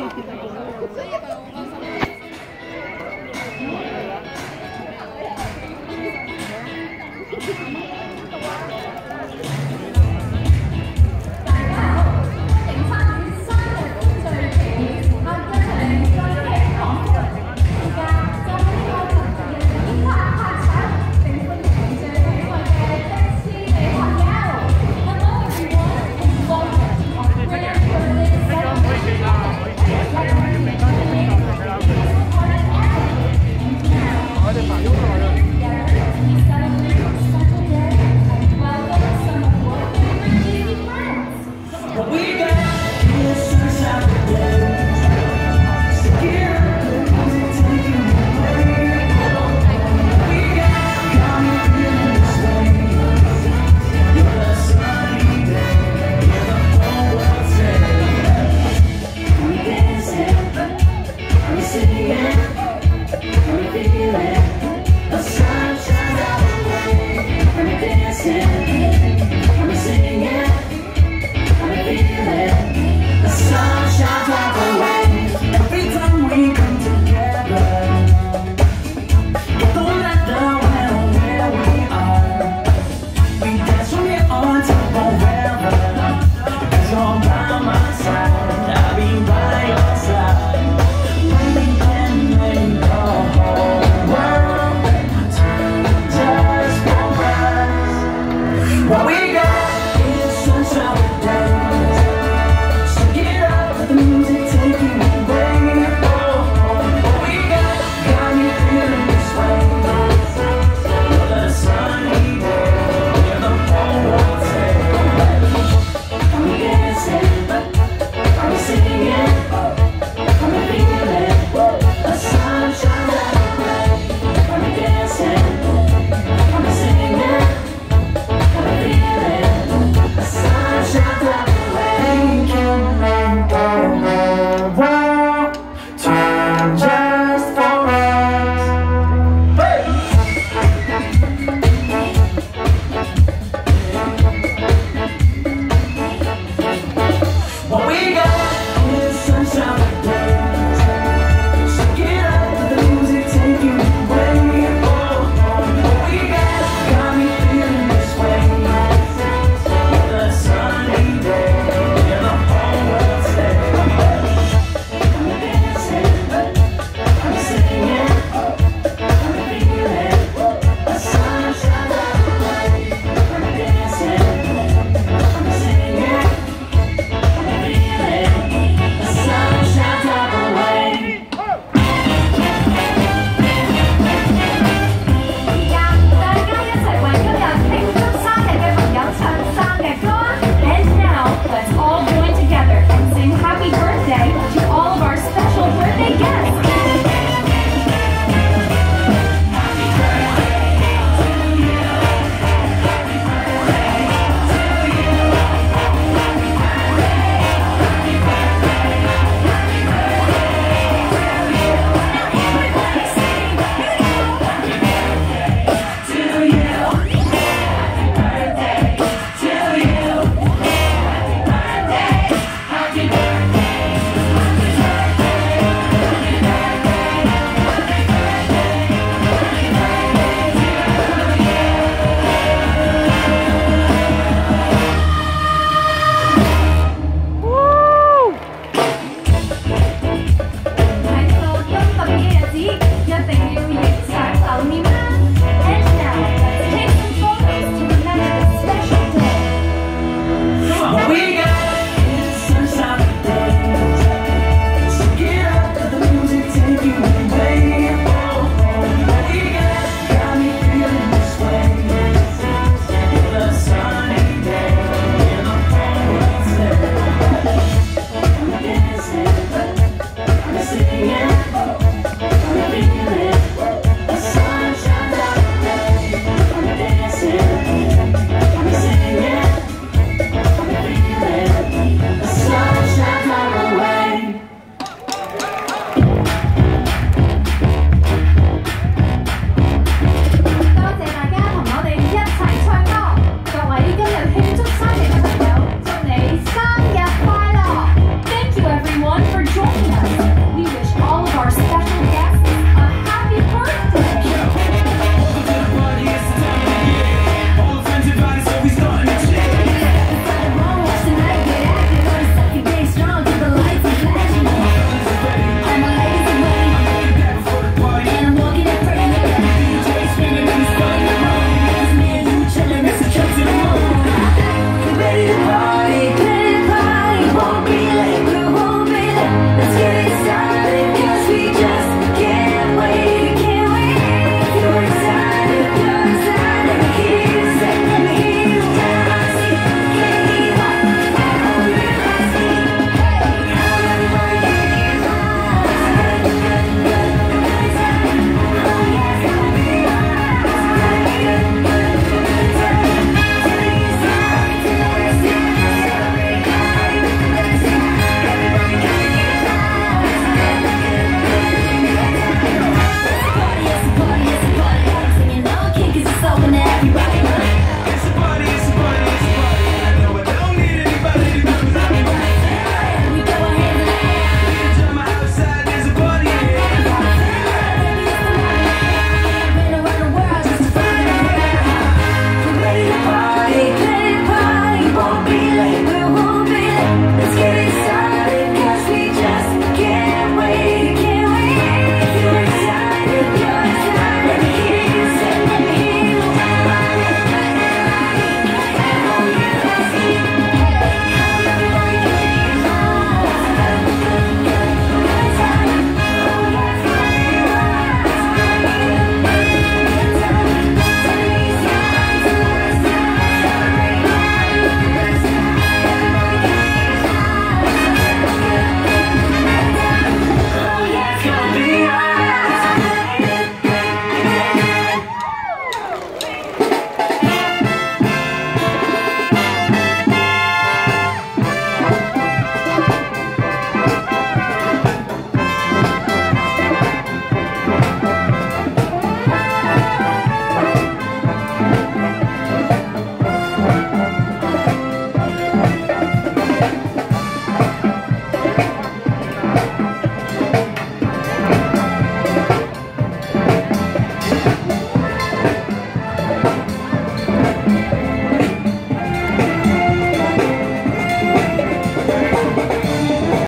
I've been